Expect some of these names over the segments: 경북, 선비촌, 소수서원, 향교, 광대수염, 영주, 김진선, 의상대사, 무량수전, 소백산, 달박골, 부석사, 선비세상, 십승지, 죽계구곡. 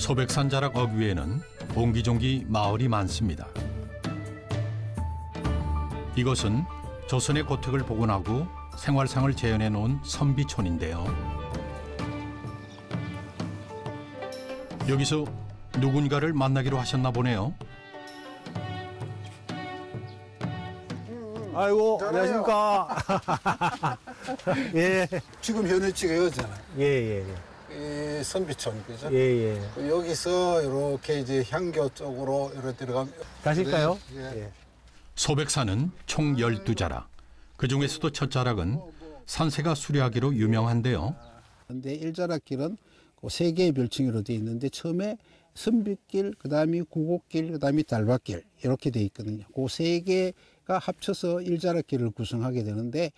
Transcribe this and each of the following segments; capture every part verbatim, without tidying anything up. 소백산 자락 어귀에는 옹기종기 마을이 많습니다. 이것은 조선의 고택을 복원하고 생활상을 재현해 놓은 선비촌인데요. 여기서 누군가를 만나기로 하셨나 보네요. 아이고, 안녕하십니까. 예. 지금 현위치가 여기잖아요. 예, 예, 예. 이 선비촌, 그죠? 예, 예. 여기서 이렇게 이제 향교 쪽으로 이렇게 들어가면. 가실까요? 예. 예. 소백산은 총 열두 자락. 그 중에서도 첫 자락은 산세가 수려하기로 유명한데요. 근데 일 자락 길은 세 개의 별칭으로 되어 있는데 처음에 선비길, 그 다음이 구곡길, 그 다음이 달박길 이렇게 되어 있거든요. 그 세 개가 합쳐서 일 자락길을 구성하게 되는데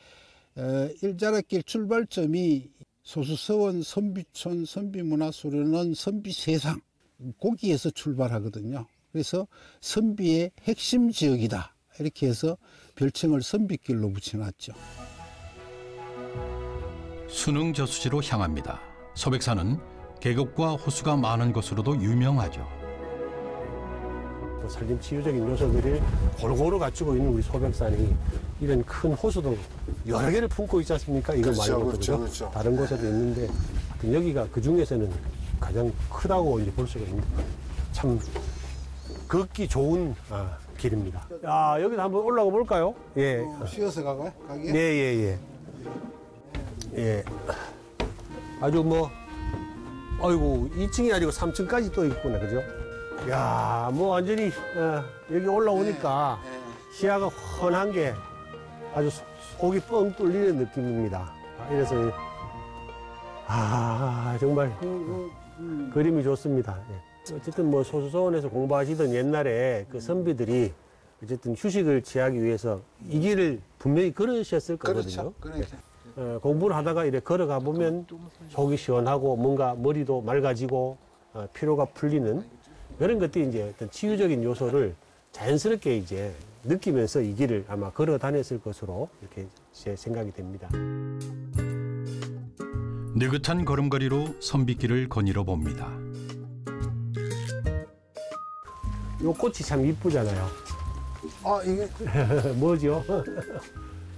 일 자락길 출발점이 소수서원, 선비촌, 선비문화수련원, 선비세상 거기에서 출발하거든요. 그래서 선비의 핵심 지역이다 이렇게 해서 별칭을 선비길로 붙여놨죠. 순흥 저수지로 향합니다. 소백산은 계곡과 호수가 많은 것으로도 유명하죠. 산림 치유적인 요소들을 골고루 갖추고 있는 우리 소백산이 이런 큰 호수도 여러 개를 품고 있지 않습니까? 이걸 그렇죠, 많이 그렇죠, 그렇죠. 다른 곳에도 있는데 여기가 그 중에서는 가장 크다고 이제 볼 수가 있는 참 걷기 좋은 아, 길입니다. 아, 여기서 한번 올라가 볼까요? 예. 어, 쉬어서 가고요? 가게? 네, 예, 예, 예. 예. 아주 뭐, 아이고, 이 층이 아니고 삼 층까지 또 있구나, 그죠? 야, 뭐 완전히 어, 여기 올라오니까 네, 네. 시야가 훤한 게 아주 속이 뻥 뚫리는 느낌입니다. 이래서 아, 정말 음, 음. 그림이 좋습니다. 예. 어쨌든 뭐 소수서원에서 공부하시던 옛날에 그 선비들이 어쨌든 휴식을 취하기 위해서 이 길을 분명히 걸으셨을 거거든요. 그렇죠. 그렇죠. 네. 공부를 하다가 이렇게 걸어가 보면 속이 시원하고 뭔가 머리도 맑아지고 피로가 풀리는 그런 것들이 이제 어떤 치유적인 요소를 자연스럽게 이제 느끼면서 이 길을 아마 걸어 다녔을 것으로 이렇게 제 생각이 됩니다. 느긋한 걸음걸이로 선비길을 거닐어 봅니다. 요 꽃이 참 이쁘잖아요. 아, 이게 뭐죠?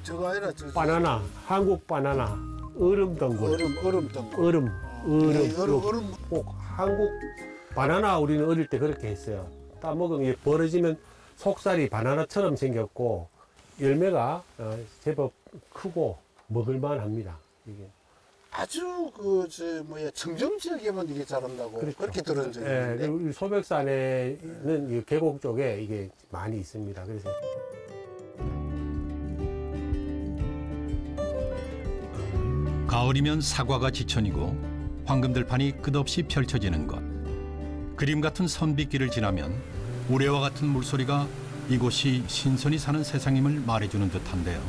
저거 아니라 저 바나나, 한국 바나나, 얼음 덩굴. 얼음, 얼음 덩굴. 얼음, 얼음. 예, 얼음, 얼음. 꼭 한국 바나나 우리는 어릴 때 그렇게 했어요. 따먹으면 이게 벌어지면 속살이 바나나처럼 생겼고 열매가 제법 크고 먹을만합니다. 이게. 아주 그 저 뭐야 청정 지역에만 이게 자란다고 그렇죠. 그렇게 들은 적이 있는데 네, 소백산에는 네. 이 계곡 쪽에 이게 많이 있습니다. 그래서 가을이면 사과가 지천이고 황금들판이 끝없이 펼쳐지는 것. 그림 같은 선비길을 지나면 우레와 같은 물소리가 이곳이 신선히 사는 세상임을 말해주는 듯한데요.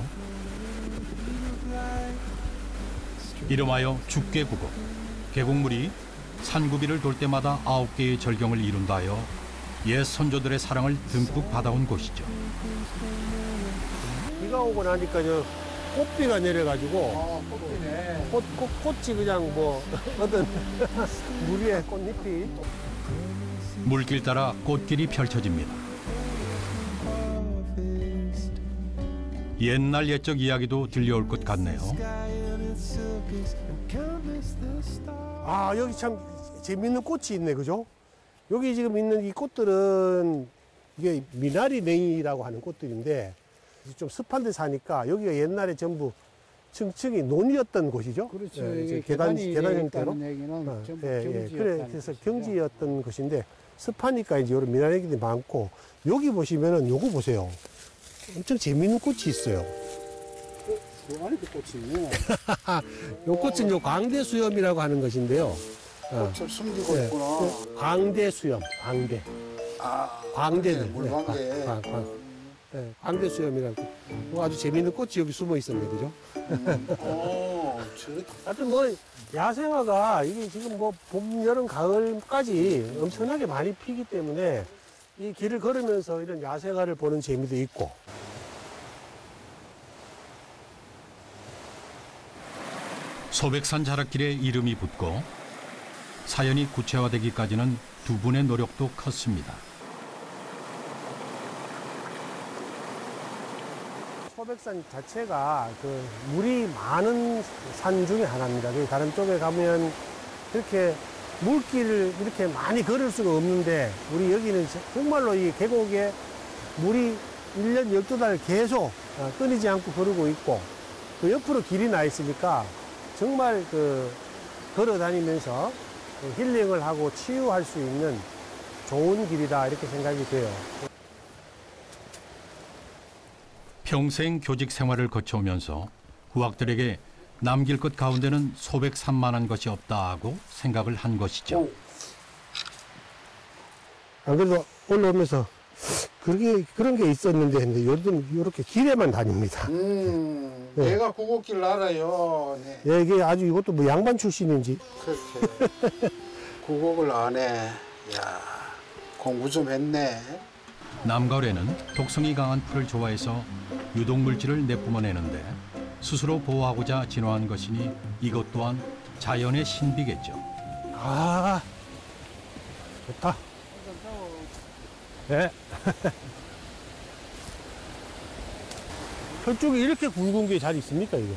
이름하여 죽계구곡. 계곡물이 산구비를 돌 때마다 아홉 개의 절경을 이룬다여 옛 선조들의 사랑을 듬뿍 받아온 곳이죠. 비가 오고 나니까 저 꽃비가 내려가지고 아, 꽃비네. 꽃, 꽃, 꽃이 그냥 뭐 어떤 물 위에 꽃잎이. 물길 따라 꽃길이 펼쳐집니다. 옛날 옛적 이야기도 들려올 것 같네요. 아, 여기 참 재밌는 꽃이 있네, 그죠? 여기 지금 있는 이 꽃들은 이게 미나리 냉이라고 하는 꽃들인데 좀 습한 데 사니까 여기가 옛날에 전부 층층이 논이었던 곳이죠. 그렇죠. 네, 계단, 계단 형태로. 어, 예, 예. 그래, 그래서 경지였던 곳인데 습하니까 이제 이런 미나리들이 많고 여기 보시면은 요거 보세요. 엄청 재밌는 꽃이 있어요. 요아니그 꽃이요. 요 꽃은 요 광대수염이라고 하는 것인데요. 꽃을 어. 숨기고 네. 있구나. 광대수염, 광대. 아, 광대들. 물광대. 네. 광, 광, 광. 네. 광대수염이라고. 아주 재미있는 꽃이 여기 숨어 있었네요, 그죠? 음. 오, 저렇게. 하여튼 뭐 야생화가 이게 지금 뭐 봄, 여름, 가을까지 엄청나게 많이 피기 때문에 이 길을 걸으면서 이런 야생화를 보는 재미도 있고. 소백산 자락길에 이름이 붙고 사연이 구체화되기까지는 두 분의 노력도 컸습니다. 소백산 자체가 그 물이 많은 산 중에 하나입니다. 다른 쪽에 가면 이렇게 물길을 이렇게 많이 걸을 수가 없는데 우리 여기는 정말로 이 계곡에 물이 일 년 열두 달 계속 끊이지 않고 흐르고 있고 그 옆으로 길이 나 있으니까 정말 그 걸어 다니면서 힐링을 하고 치유할 수 있는 좋은 길이다 이렇게 생각이 돼요. 평생 교직 생활을 거쳐오면서 후학들에게 남길 것 가운데는 소백산만한 것이 없다고 생각을 한 것이죠. 안 그래도 올라오면서 그게, 그런 게 있었는데 근데 요즘 이렇게 길에만 다닙니다. 음, 네. 내가 구곡길을 알아요. 네. 네, 이게 아주 이것도 뭐 양반 출신인지. 그렇게 구곡을 안 해. 야, 공부 좀 했네. 남가을에는 독성이 강한 풀을 좋아해서 유독물질을 내뿜어내는데 스스로 보호하고자 진화한 것이니 이것 또한 자연의 신비겠죠. 아, 좋다. 예. 저쪽에 이렇게 굵은 게 잘 있습니까, 이게?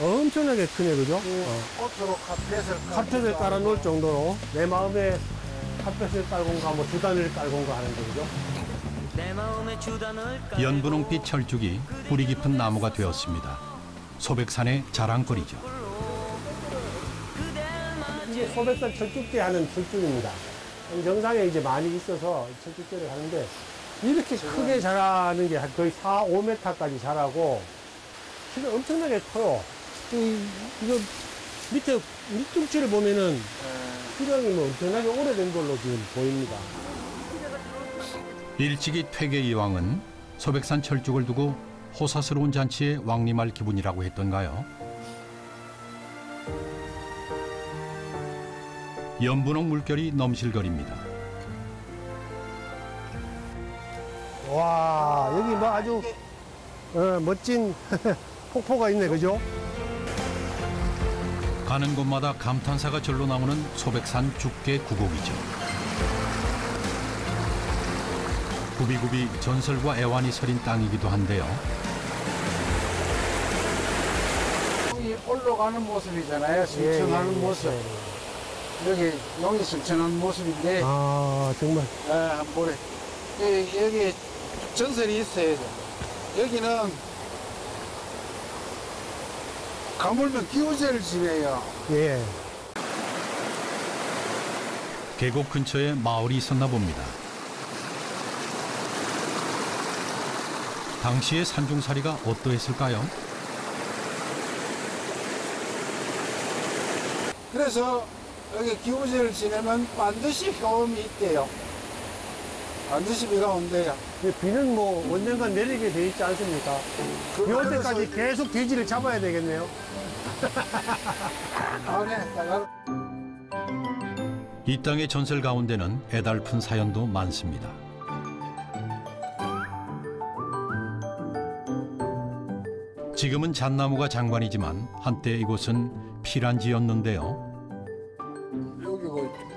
엄청나게 크네, 그죠? 어. 꽃으로 카펫을, 카펫을 깔아 놓을 정도로 내 마음에 카펫을 깔건가, 뭐 주단을 깔건가 하는데, 그죠? 연분홍빛 철쭉이 뿌리 깊은 나무가 되었습니다. 소백산의 자랑거리죠. 이게 소백산 철쭉대 하는 철쭉입니다. 정상에 이제 많이 있어서 철쭉대를 하는데 이렇게 크게 자라는 게 거의 사, 오 미터까지 자라고 키가 엄청나게 커요. 이, 이거 밑에 밑둥치를 보면은 수량이 뭐 엄청나게 오래된 걸로 지금 보입니다. 일찍이 퇴계 이왕은 소백산 철쭉을 두고 호사스러운 잔치에 왕림할 기분이라고 했던가요? 연분홍 물결이 넘실거립니다. 와, 여기 뭐 아주 어, 멋진 폭포가 있네, 그죠? 가는 곳마다 감탄사가 절로 나오는 소백산 죽계구곡이죠. 구비구비 전설과 애환이 서린 땅이기도 한데요. 여기 올라가는 모습이잖아요, 승천하는 예, 예, 모습. 예. 여기 용이 승천한 모습인데. 아, 정말. 아, 모래. 여기, 여기 전설이 있어야죠. 여기는 가물면 기우제를 지내요. 예. 계곡 근처에 마을이 있었나 봅니다. 당시의 산중살이가 어떠했을까요? 그래서 여기 기우제를 지내면 반드시 효험이 있대요. 반드시 비가 온대요. 비는 뭐 언젠간 내리게 돼 있지 않습니까? 비 올 때까지 계속 돼지를 잡아야 되겠네요. 이 땅의 전설 가운데는 애달픈 사연도 많습니다. 지금은 잣나무가 장관이지만 한때 이곳은 피란지였는데요.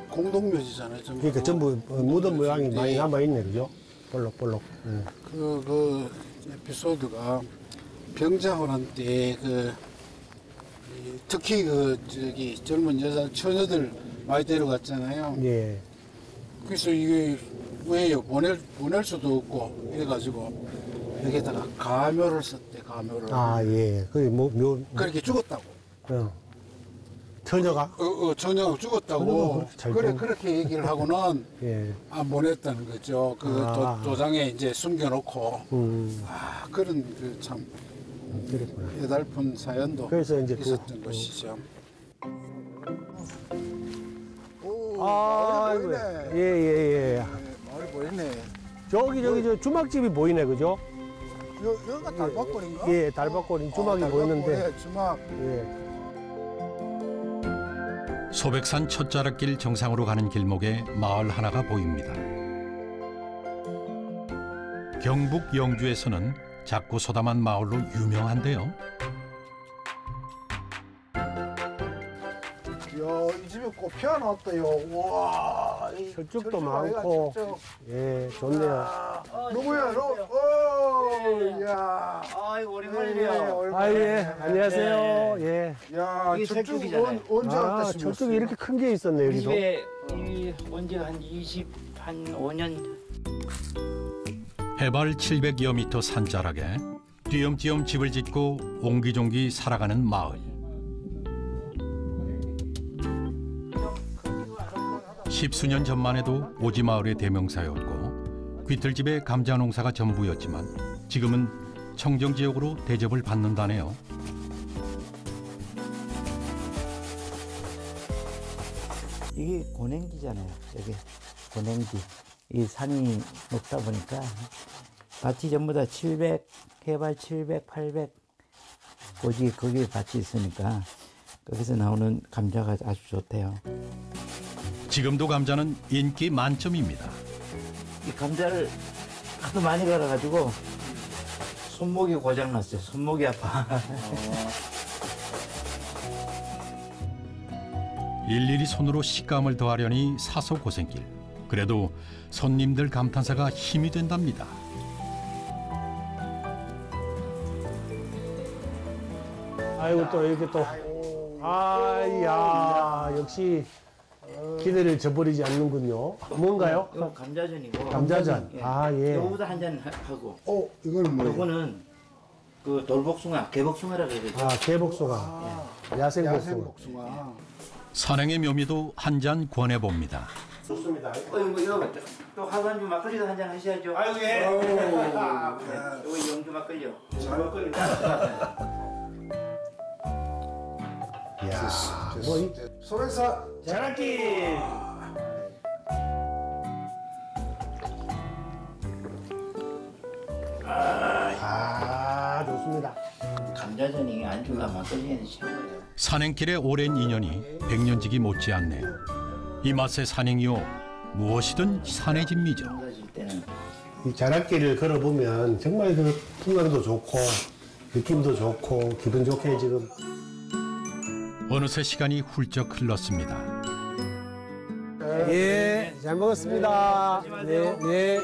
공동묘지잖아요. 전부. 그러니까 전부 묻은 모양이 많이 남아있네, 그죠? 볼록볼록. 네. 그, 그 에피소드가 병자호란 한때 그 특히 그 저기 젊은 여자 처녀들 많이 데려갔잖아요. 예. 그래서 이게 왜요? 보낼 보낼 수도 없고 이래가지고 여기다가 가묘를 썼대, 가묘를. 아 예. 그 뭐 묘. 그렇게 죽었다고. 어. 처녀가? 어, 어, 처녀가 죽었다고. 그래, 그렇게 얘기를 하고는 예. 안 보냈다는 거죠. 그 아. 도, 도장에 이제 숨겨놓고. 음. 아, 그런 그 참. 애달픈 사연도 그래서 이제 있었던 그, 것이죠. 오, 아, 마을이 보이네. 예, 예, 예. 마을이 보이네. 저기, 저기, 저 주막집이 보이네, 그죠? 여, 여기가 달박골인가? 예, 달박골인 주막이 아, 보이는데. 예, 주막. 예. 소백산 첫자락길 정상으로 가는 길목에 마을 하나가 보입니다. 경북 영주에서는 작고 소담한 마을로 유명한데요. 이야, 야, 이 집에 꽃이 하나 왔다요. 와, 철쭉도 많고. 철쭉. 예, 좋네요. 아, 아, 누구야, 너? 어, 야. 아이고, 오랜만이네요. 아, 예, 안녕하세요. 예. 야, 철쭉 언제 왔다시피. 철쭉이 이렇게 큰 게 있었네, 여기도. 이게 언제 한 이십, 한 오 년. 해발 칠백여 미터 산자락에 띄엄띄엄 집을 짓고 옹기종기 살아가는 마을. 십수년 전만 해도 오지마을의 대명사였고 귀틀집의 감자 농사가 전부였지만 지금은 청정지역으로 대접을 받는다네요. 이게 고냉지잖아요. 여기 고냉지. 이 산이 높다 보니까 밭이 전부 다 칠백, 해발 칠백, 팔백 고지 거기에 밭이 있으니까 거기서 나오는 감자가 아주 좋대요. 지금도 감자는 인기 만점입니다. 이 감자를 하도 많이 갈아가지고 손목이 고장났어요. 손목이 아파. 일일이 손으로 식감을 더하려니 사소 고생길. 그래도 손님들 감탄사가 힘이 된답니다. 아이고 또 이렇게 또. 아야 역시. 기대를 저버리지 않는군요. 뭔가요? 이건 감자전이고. 감자전. 예. 아 예. 요거보다 한 잔 하고. 어, 이건 뭐? 요거는 그 돌복숭아, 개복숭아라고 해야 되죠. 아, 개복숭아. 아, 예. 야생복숭아. 야생 산행의 묘미도 한 잔 권해 봅니다. 좋습니다. 어, 이거 이거 또 하반주 막걸리도 한 잔 하셔야죠. 아유 예. 요거 영주 막걸리요. 막걸리. 야, 뭐 이 소백산 자랑길. 아, 좋습니다. 감자전이 안주가 막걸리에는 최고예요. 산행길의 오랜 인연이 백년지기 못지않네요. 이 맛의 산행이요 무엇이든 산해진미죠. 이 자락길을 걸어보면 정말 그 풍경도 좋고 느낌도 좋고 기분 좋게 지금. 어느새 시간이 훌쩍 흘렀습니다. 예, 잘 먹었습니다. 네, 네.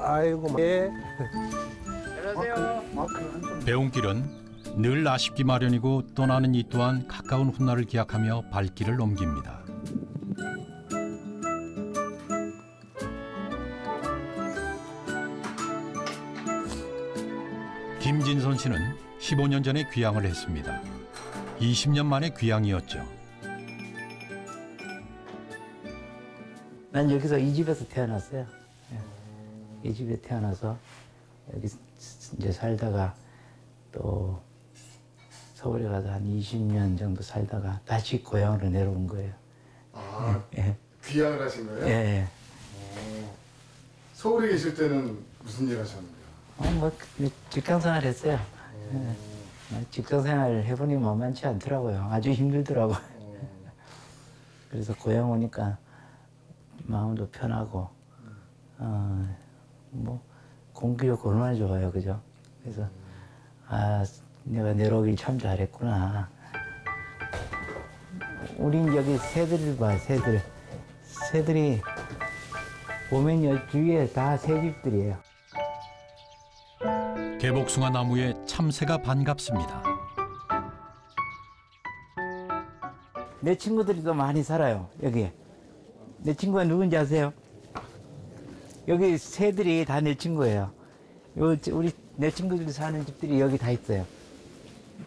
아이고, 예. 배운 길은 늘 아쉽기 마련이고 떠나는 이 또한 가까운 훗날을 기약하며 발길을 옮깁니다. 김진선 씨는 십오 년 전에 귀향을 했습니다. 이십 년 만에 귀향이었죠. 난 여기서 이 집에서 태어났어요. 이 집에 태어나서 여기 이제 살다가 또 서울에 가서 한 이십 년 정도 살다가 다시 고향으로 내려온 거예요. 아, 예. 귀향을 하신 거예요? 예. 오, 서울에 계실 때는 무슨 일 하셨는데요? 어, 뭐 직장 생활 했어요. 네. 직장 생활 해보니 만만치 않더라고요. 아주 힘들더라고요. 그래서 고향 오니까 마음도 편하고, 어, 뭐, 공기력 얼마나 좋아요. 그죠? 그래서, 아, 내가 내려오길 참 잘했구나. 우린 여기 새들을 봐, 새들. 새들이 보면 여기 주위에 다 새집들이에요. 개복숭아 나무에 참새가 반갑습니다. 내 친구들이 더 많이 살아요, 여기에. 내 친구가 누군지 아세요? 여기 새들이 다 내 친구예요. 요, 우리, 내 친구들이 사는 집들이 여기 다 있어요.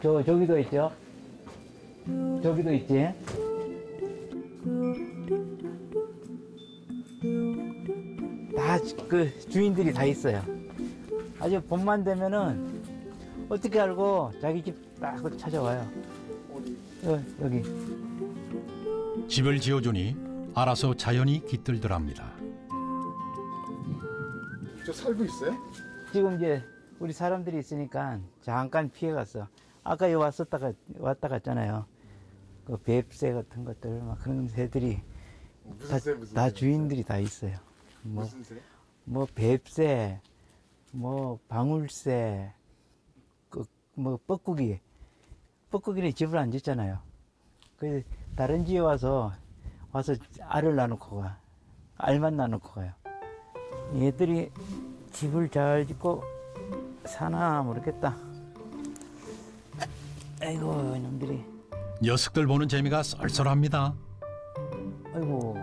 저, 저기도 있죠? 저기도 있지? 다, 그, 주인들이 다 있어요. 아주 봄만 되면은 어떻게 알고 자기 집 딱 찾아와요. 여기. 집을 지어주니 알아서 자연이 깃들더랍니다. 저 살고 있어요? 지금 이제 우리 사람들이 있으니까 잠깐 피해갔어. 아까 여기 왔었다가 왔다 갔잖아요. 그 뱁새 같은 것들 막 그런 새들이 다, 새, 다 주인들이 다 있어요. 뭐, 무슨 새? 뭐 뱁새. 뭐 방울새, 그, 뭐 뻐꾸기, 뻐꾸기는 집을 안 짓잖아요. 그 다른 지에 와서 와서 알을 놔놓고 가. 알만 놔놓고 가요. 얘들이 집을 잘 짓고 사나 모르겠다. 아이고 이놈들이. 녀석들 보는 재미가 쏠쏠합니다. 아이고,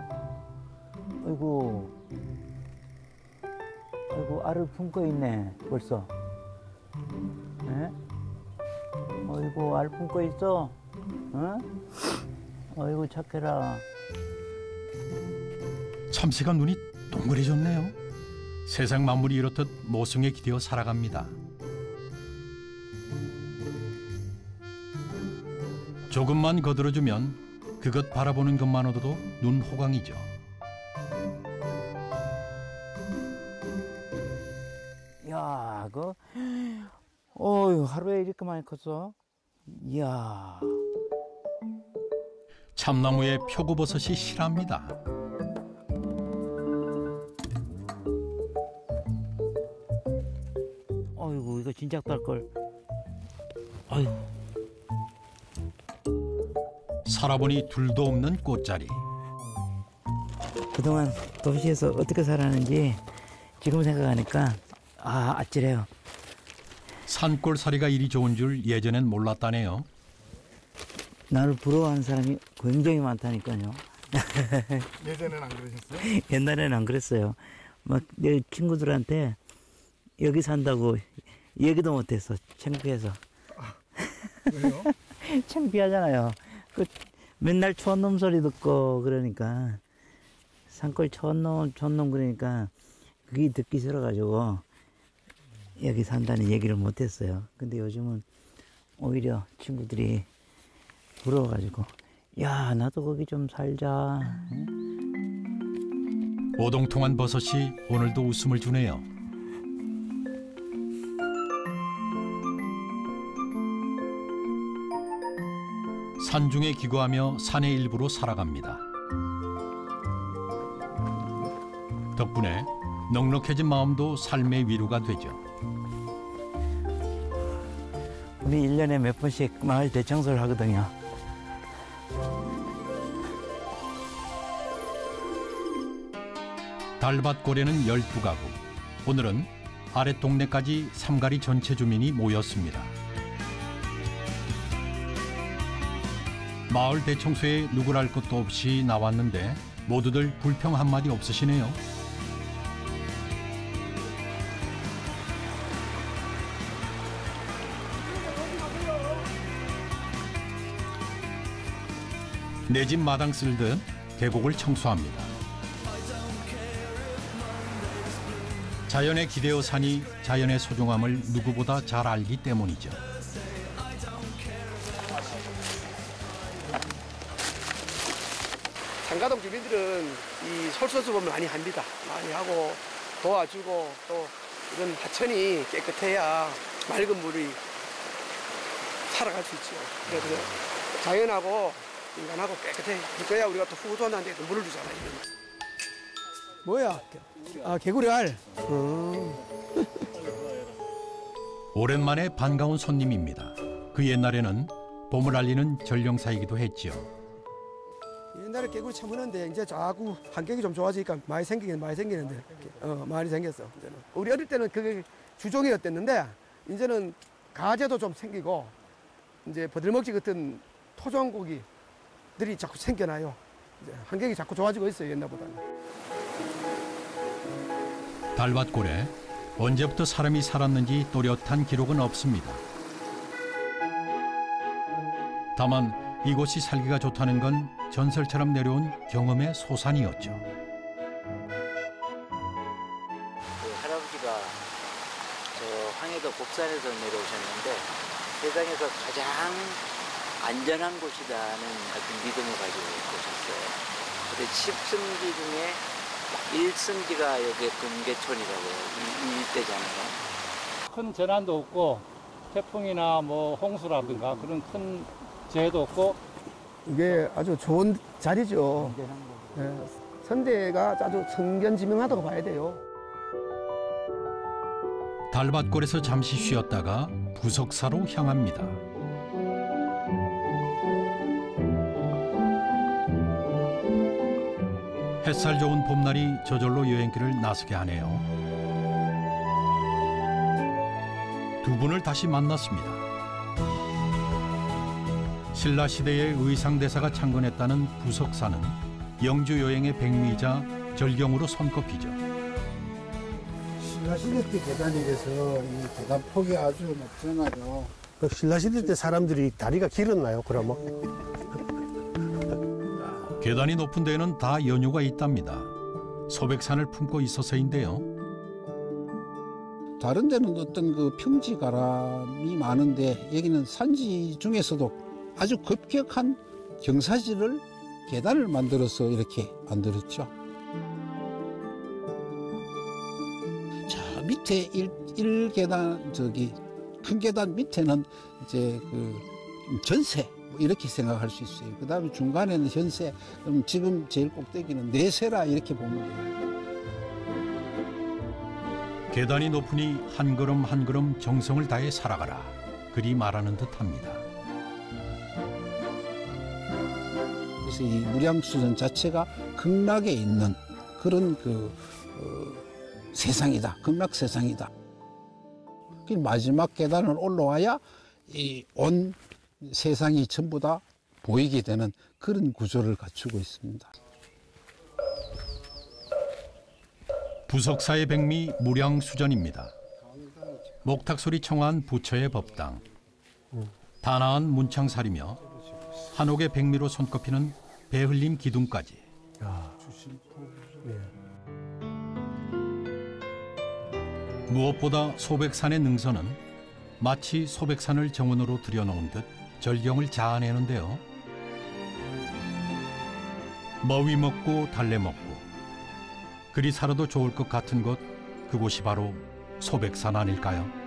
아이고, 아이고 알을 품고 있네 벌써. 에? 아이고 알 품고 있어. 응? 아이고 착해라. 참새가 눈이 동그래졌네요. 세상 만물이 이렇듯 모성에 기대어 살아갑니다. 조금만 거들어주면 그것 바라보는 것만으로도 눈 호강이죠. 야, 그, 어휴, 하루에 이렇게 많이 컸어. 이야. 참나무에 표고버섯이 실합니다. 어이구, 이거 진짜 딸걸. 어이구. 살아보니 둘도 없는 꽃자리. 그동안 도시에서 어떻게 살았는지 지금 생각하니까 아, 아찔해요. 산골살이가 이리 좋은 줄 예전엔 몰랐다네요. 나를 부러워하는 사람이 굉장히 많다니까요. 예전엔 안 그러셨어요? 옛날에는 안 그랬어요. 막 내 친구들한테 여기 산다고 얘기도 못했어. 창피해서. 아, 왜요? 창피하잖아요. 그 맨날 촌놈 소리 듣고 그러니까 산골 촌놈 촌놈 그러니까 그게 듣기 싫어가지고 여기 산다는 얘기를 못했어요. 근데 요즘은 오히려 친구들이 부러워가지고 야 나도 거기 좀 살자. 오동통한 버섯이 오늘도 웃음을 주네요. 산중에 기거하며 산의 일부로 살아갑니다. 덕분에 넉넉해진 마음도 삶의 위로가 되죠. 우리 일 년에 몇 번씩 마을 대청소를 하거든요. 달밭골에는 열두 가구, 오늘은 아랫동네까지 삼가리 전체 주민이 모였습니다. 마을 대청소에 누굴 알 것도 없이 나왔는데 모두들 불평 한마디 없으시네요. 내 집 마당 쓸듯 계곡을 청소합니다. 자연에 기대어 사니 자연의 소중함을 누구보다 잘 알기 때문이죠. 장가동 주민들은 이 솔선수범을 많이 합니다. 많이 하고 도와주고 또 이런 하천이 깨끗해야 맑은 물이 살아갈 수 있죠. 그래서 자연하고 인간하고 깨끗해. 그러니까 우리가 또 후도한다는데 물을 주잖아요. 뭐야? 아, 개구리 알. 음. 오랜만에 반가운 손님입니다. 그 옛날에는 봄을 알리는 전령사이기도 했지요. 옛날에 개구리 참 흔한데 이제 자꾸 환경이 좀 좋아지니까 많이 생기긴 많이 생기는데 어, 많이 생겼어. 이제는. 우리 어릴 때는 그게 주종이었댔는데 이제는 가재도 좀 생기고 이제 버들먹지 같은 토종고기 들이 자꾸 생겨나요. 환경이 자꾸 좋아지고 있어요. 옛날보다는. 달밭골에 언제부터 사람이 살았는지 또렷한 기록은 없습니다. 다만 이곳이 살기가 좋다는 건 전설처럼 내려온 경험의 소산이었죠. 그 할아버지가 저 황해도 곡산에서 내려오셨는데 세상에서 가장 안전한 곳이라는 어떤 믿음을 가지고 오셨어요. 근데 십 승지 중에 일 승지가 여기 금계촌이라고 일대잖아요. 큰 재난도 없고 태풍이나 뭐 홍수라든가 그런 큰 재해도 없고 이게 아주 좋은 자리죠. 네. 선대가 아주 성견지명하다고 봐야 돼요. 달밭골에서 잠시 쉬었다가 부석사로 향합니다. 햇살 좋은 봄날이 저절로 여행길을 나서게 하네요. 두 분을 다시 만났습니다. 신라시대의 의상대사가 창건했다는 부석사는 영주 여행의 백미이자 절경으로 손꼽히죠. 신라시대 때 계단이 돼서 이 계단 폭이 아주 높잖아요. 그 신라시대 때 사람들이 다리가 길었나요, 그러면? 계단이 높은 데에는 다 연유가 있답니다. 소백산을 품고 있어서인데요. 다른 데는 어떤 그 평지 가람이 많은데 여기는 산지 중에서도 아주 급격한 경사지를 계단을 만들어서 이렇게 만들었죠. 저 밑에 일 계단 저기 큰 계단 밑에는 이제 그 전세 이렇게 생각할 수 있어요. 그 다음에 중간에는 현세, 그럼 지금 제일 꼭대기는 내세라 이렇게 보면 돼요. 계단이 높으니 한 걸음 한 걸음 정성을 다해 살아가라. 그리 말하는 듯합니다. 그래서 이 무량수전 자체가 극락에 있는 그런 그 어, 세상이다. 극락 세상이다. 그 마지막 계단을 올라와야 이 온 세상이 전부 다 보이게 되는 그런 구조를 갖추고 있습니다. 부석사의 백미 무량수전입니다. 목탁소리 청한 부처의 법당, 단아한 문창살이며 한옥의 백미로 손꼽히는 배흘림 기둥까지. 야. 무엇보다 소백산의 능선은 마치 소백산을 정원으로 들여놓은 듯 절경을 자아내는데요. 머위 먹고 달래 먹고 그리 살아도 좋을 것 같은 곳, 그곳이 바로 소백산 아닐까요?